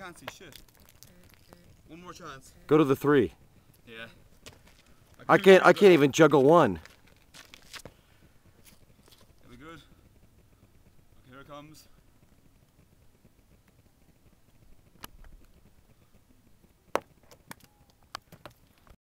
can't see shit. One more chance. Go to the three. Yeah. I can't even juggle one. Here we go. Here it comes.